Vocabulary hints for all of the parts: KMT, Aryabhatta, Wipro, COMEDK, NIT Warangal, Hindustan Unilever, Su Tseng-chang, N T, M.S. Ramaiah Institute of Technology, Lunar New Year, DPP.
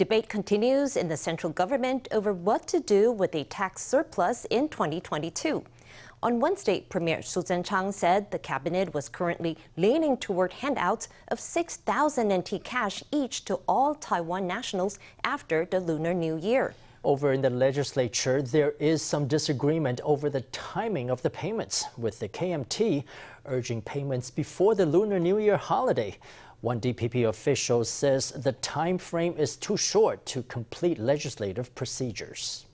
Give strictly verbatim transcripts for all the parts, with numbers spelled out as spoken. Debate continues in the central government over what to do with a tax surplus in twenty twenty-two. On Wednesday, Premier Su Tseng-chang said the cabinet was currently leaning toward handouts of six thousand N T cash each to all Taiwan nationals after the Lunar New Year. Over in the legislature, there is some disagreement over the timing of the payments, with the K M T urging payments before the Lunar New Year holiday. One D P P official says the time frame is too short to complete legislative procedures.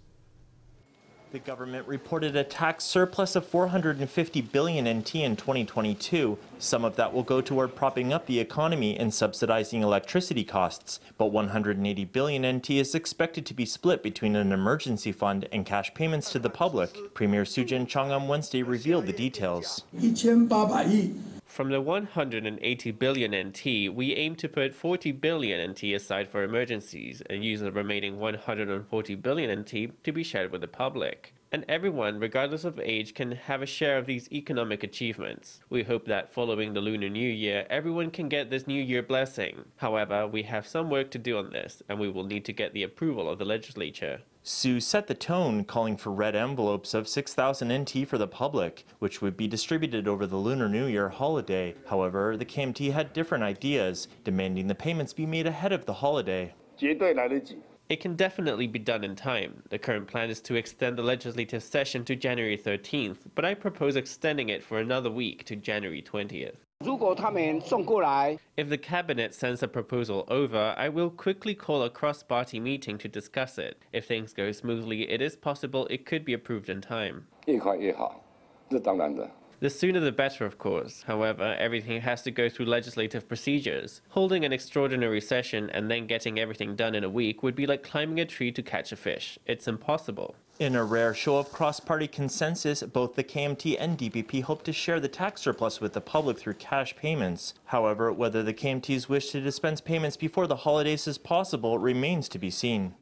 The government reported a tax surplus of four hundred fifty billion N T in twenty twenty-two. Some of that will go toward propping up the economy and subsidizing electricity costs. But one hundred eighty billion N T is expected to be split between an emergency fund and cash payments to the public. Premier Su Tseng-chang on Wednesday revealed the details. From the one hundred eighty billion N T, we aim to put forty billion N T aside for emergencies and use the remaining one hundred forty billion N T to be shared with the public. And everyone, regardless of age, can have a share of these economic achievements. We hope that following the Lunar New Year, everyone can get this New Year blessing. However, we have some work to do on this, and we will need to get the approval of the legislature. Su set the tone, calling for red envelopes of six thousand N T for the public, which would be distributed over the Lunar New Year holiday. However, the K M T had different ideas, demanding the payments be made ahead of the holiday. It can definitely be done in time. The current plan is to extend the legislative session to January thirteenth, but I propose extending it for another week to January twentieth. If the cabinet sends a proposal over, I will quickly call a cross-party meeting to discuss it. If things go smoothly, it is possible it could be approved in time. The sooner the better, of course. However, everything has to go through legislative procedures. Holding an extraordinary session and then getting everything done in a week would be like climbing a tree to catch a fish. It's impossible. In a rare show of cross-party consensus, both the K M T and D P P hope to share the tax surplus with the public through cash payments. However, whether the K M T's wish to dispense payments before the holidays is possible remains to be seen.